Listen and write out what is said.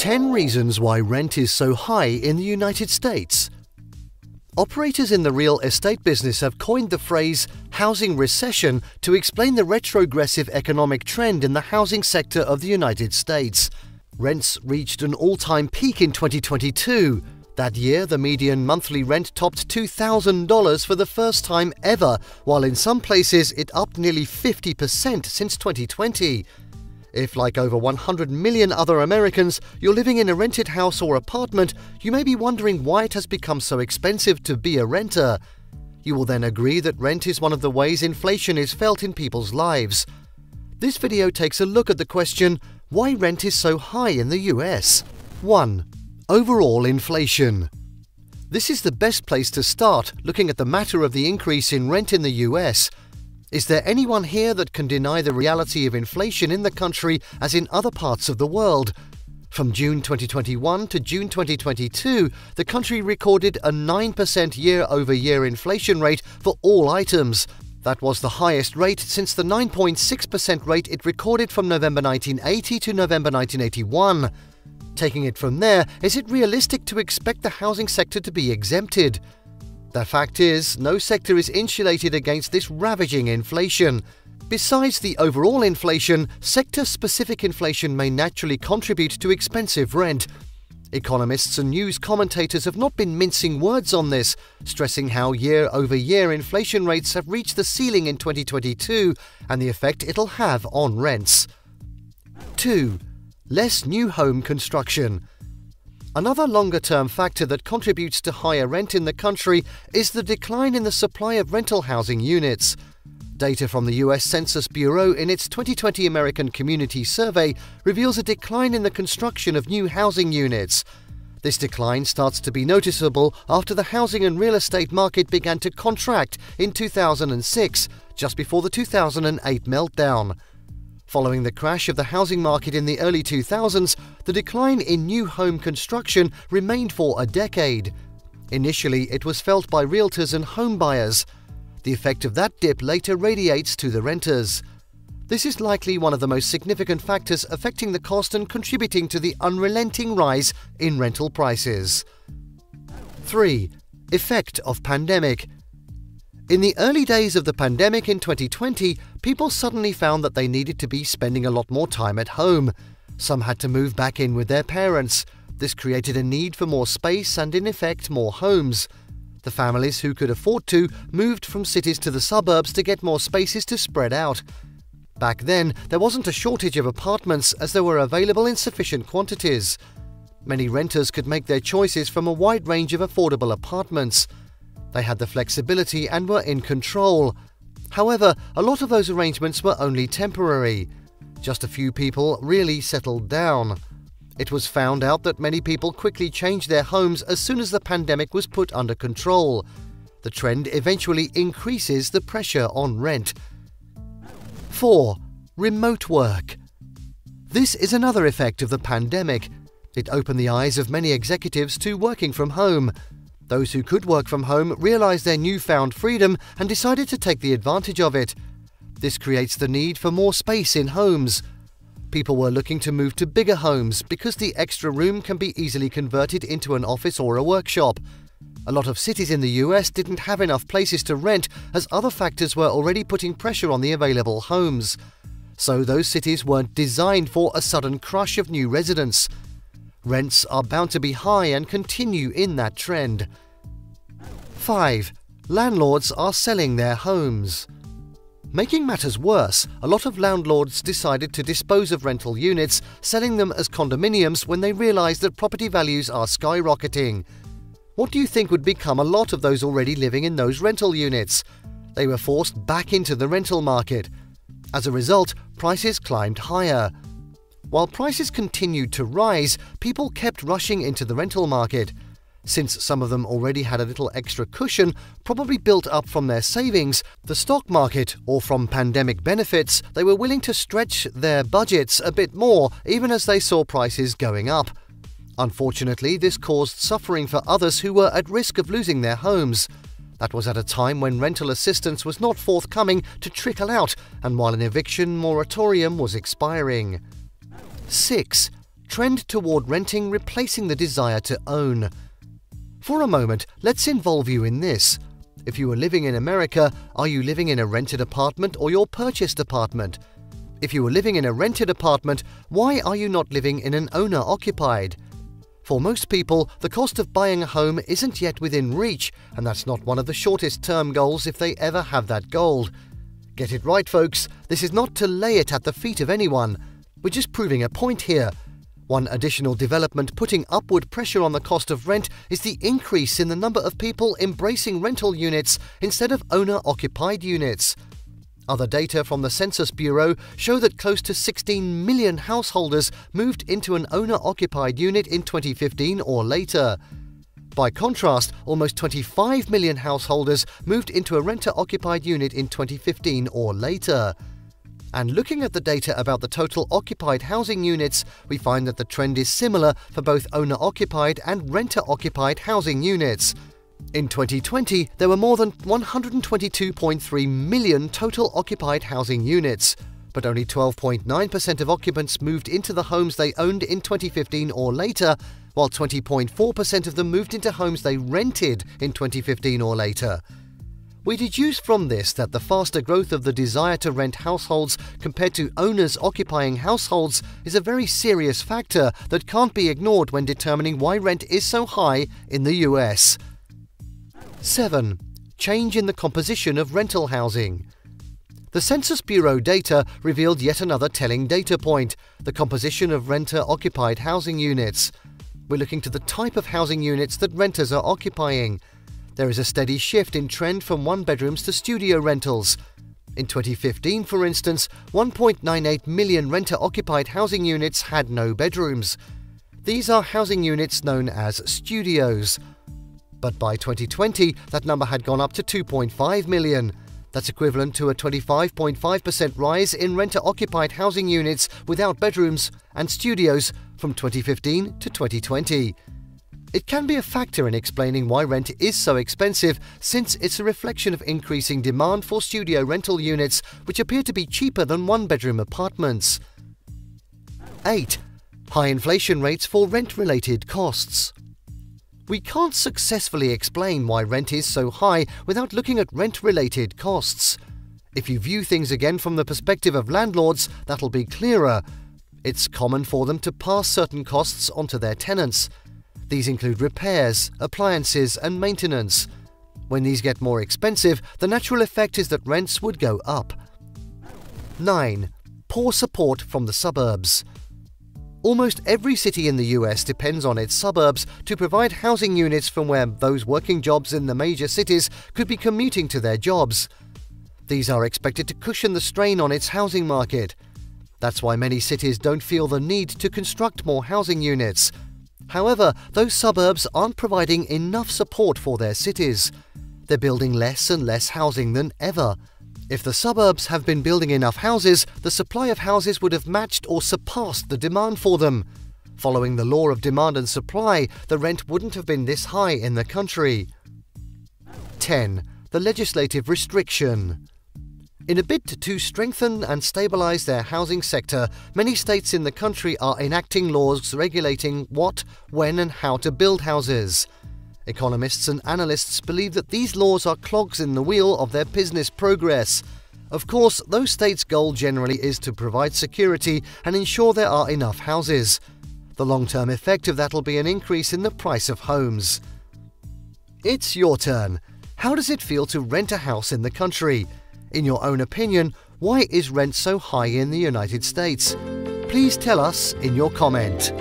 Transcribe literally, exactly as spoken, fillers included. ten reasons why rent is so high in the United States. Operators in the real estate business have coined the phrase housing recession to explain the retrogressive economic trend in the housing sector of the United States. Rents reached an all-time peak in twenty twenty-two. That year, the median monthly rent topped two thousand dollars for the first time ever, while in some places it upped nearly fifty percent since twenty twenty. If, like over one hundred million other Americans, you're living in a rented house or apartment, you may be wondering why it has become so expensive to be a renter. You will then agree that rent is one of the ways inflation is felt in people's lives. This video takes a look at the question, why rent is so high in the U S. one. Overall inflation. This is the best place to start looking at the matter of the increase in rent in the U S. Is there anyone here that can deny the reality of inflation in the country as in other parts of the world? From June twenty twenty-one to June twenty twenty-two, the country recorded a nine percent year-over-year inflation rate for all items. That was the highest rate since the nine point six percent rate it recorded from November nineteen eighty to November nineteen eighty-one. Taking it from there, is it realistic to expect the housing sector to be exempted? The fact is, no sector is insulated against this ravaging inflation. Besides the overall inflation, sector-specific inflation may naturally contribute to expensive rent. Economists and news commentators have not been mincing words on this, stressing how year-over-year inflation rates have reached the ceiling in twenty twenty-two and the effect it'll have on rents. two. Less new home construction. Another longer-term factor that contributes to higher rent in the country is the decline in the supply of rental housing units. Data from the U S Census Bureau in its twenty twenty American Community Survey reveals a decline in the construction of new housing units. This decline starts to be noticeable after the housing and real estate market began to contract in two thousand six, just before the two thousand eight meltdown. Following the crash of the housing market in the early two thousands, the decline in new home construction remained for a decade. Initially, it was felt by realtors and home buyers. The effect of that dip later radiates to the renters. This is likely one of the most significant factors affecting the cost and contributing to the unrelenting rise in rental prices. three. Effect of pandemic. In the early days of the pandemic in twenty twenty, people suddenly found that they needed to be spending a lot more time at home. Some had to move back in with their parents. This created a need for more space and, in effect, more homes. The families who could afford to moved from cities to the suburbs to get more spaces to spread out. Back then, there wasn't a shortage of apartments as they were available in sufficient quantities. Many renters could make their choices from a wide range of affordable apartments. They had the flexibility and were in control. However, a lot of those arrangements were only temporary. Just a few people really settled down. It was found out that many people quickly changed their homes as soon as the pandemic was put under control. The trend eventually increases the pressure on rent. four. Remote work. This is another effect of the pandemic. It opened the eyes of many executives to working from home. Those who could work from home realized their newfound freedom and decided to take the advantage of it. This creates the need for more space in homes. People were looking to move to bigger homes because the extra room can be easily converted into an office or a workshop. A lot of cities in the U S didn't have enough places to rent as other factors were already putting pressure on the available homes. So those cities weren't designed for a sudden crush of new residents. Rents are bound to be high and continue in that trend. five. Landlords are selling their homes. Making matters worse, a lot of landlords decided to dispose of rental units, selling them as condominiums when they realized that property values are skyrocketing. What do you think would become a lot of those already living in those rental units? They were forced back into the rental market. As a result, prices climbed higher. While prices continued to rise, people kept rushing into the rental market. Since some of them already had a little extra cushion, probably built up from their savings, the stock market, or from pandemic benefits, they were willing to stretch their budgets a bit more even as they saw prices going up. Unfortunately, this caused suffering for others who were at risk of losing their homes. That was at a time when rental assistance was not forthcoming to trickle out and while an eviction moratorium was expiring. six. trend toward renting replacing the desire to own. For a moment, let's involve you in this. If you are living in America, are you living in a rented apartment or your purchased apartment? If you are living in a rented apartment, why are you not living in an owner-occupied? For most people, the cost of buying a home isn't yet within reach, and that's not one of the shortest-term goals if they ever have that goal. Get it right, folks, this is not to lay it at the feet of anyone. We're just proving a point here. One additional development putting upward pressure on the cost of rent is the increase in the number of people embracing rental units instead of owner-occupied units. Other data from the Census Bureau show that close to sixteen million householders moved into an owner-occupied unit in twenty fifteen or later. By contrast, almost twenty-five million householders moved into a renter-occupied unit in twenty fifteen or later. And looking at the data about the total occupied housing units, we find that the trend is similar for both owner-occupied and renter-occupied housing units. In twenty twenty, there were more than one hundred twenty-two point three million total occupied housing units, but only twelve point nine percent of occupants moved into the homes they owned in twenty fifteen or later, while twenty point four percent of them moved into homes they rented in twenty fifteen or later. We deduce from this that the faster growth of the desire to rent households compared to owners occupying households is a very serious factor that can't be ignored when determining why rent is so high in the U S. seven. Change in the composition of rental housing. The Census Bureau data revealed yet another telling data point, the composition of renter-occupied housing units. We're looking to the type of housing units that renters are occupying. There is a steady shift in trend from one-bedrooms to studio rentals. In twenty fifteen, for instance, one point nine eight million renter-occupied housing units had no bedrooms. These are housing units known as studios. But by twenty twenty, that number had gone up to two point five million. That's equivalent to a twenty-five point five percent rise in renter-occupied housing units without bedrooms and studios from twenty fifteen to twenty twenty. It can be a factor in explaining why rent is so expensive, since it's a reflection of increasing demand for studio rental units, which appear to be cheaper than one-bedroom apartments. eight. High inflation rates for rent-related costs. We can't successfully explain why rent is so high without looking at rent-related costs. If you view things again from the perspective of landlords, that'll be clearer. It's common for them to pass certain costs onto their tenants. These include repairs, appliances, and maintenance. When these get more expensive, the natural effect is that rents would go up. nine. Poor support from the suburbs. Almost every city in the U S depends on its suburbs to provide housing units from where those working jobs in the major cities could be commuting to their jobs. These are expected to cushion the strain on its housing market. That's why many cities don't feel the need to construct more housing units. However, those suburbs aren't providing enough support for their cities. They're building less and less housing than ever. If the suburbs have been building enough houses, the supply of houses would have matched or surpassed the demand for them. Following the law of demand and supply, the rent wouldn't have been this high in the country. ten. The legislative restriction. In a bid to strengthen and stabilize their housing sector, many states in the country are enacting laws regulating what, when, and how to build houses. Economists and analysts believe that these laws are clogs in the wheel of their business progress. Of course, those states' goal generally is to provide security and ensure there are enough houses. The long-term effect of that will be an increase in the price of homes. It's your turn. How does it feel to rent a house in the country? In your own opinion, why is rent so high in the United States? Please tell us in your comment.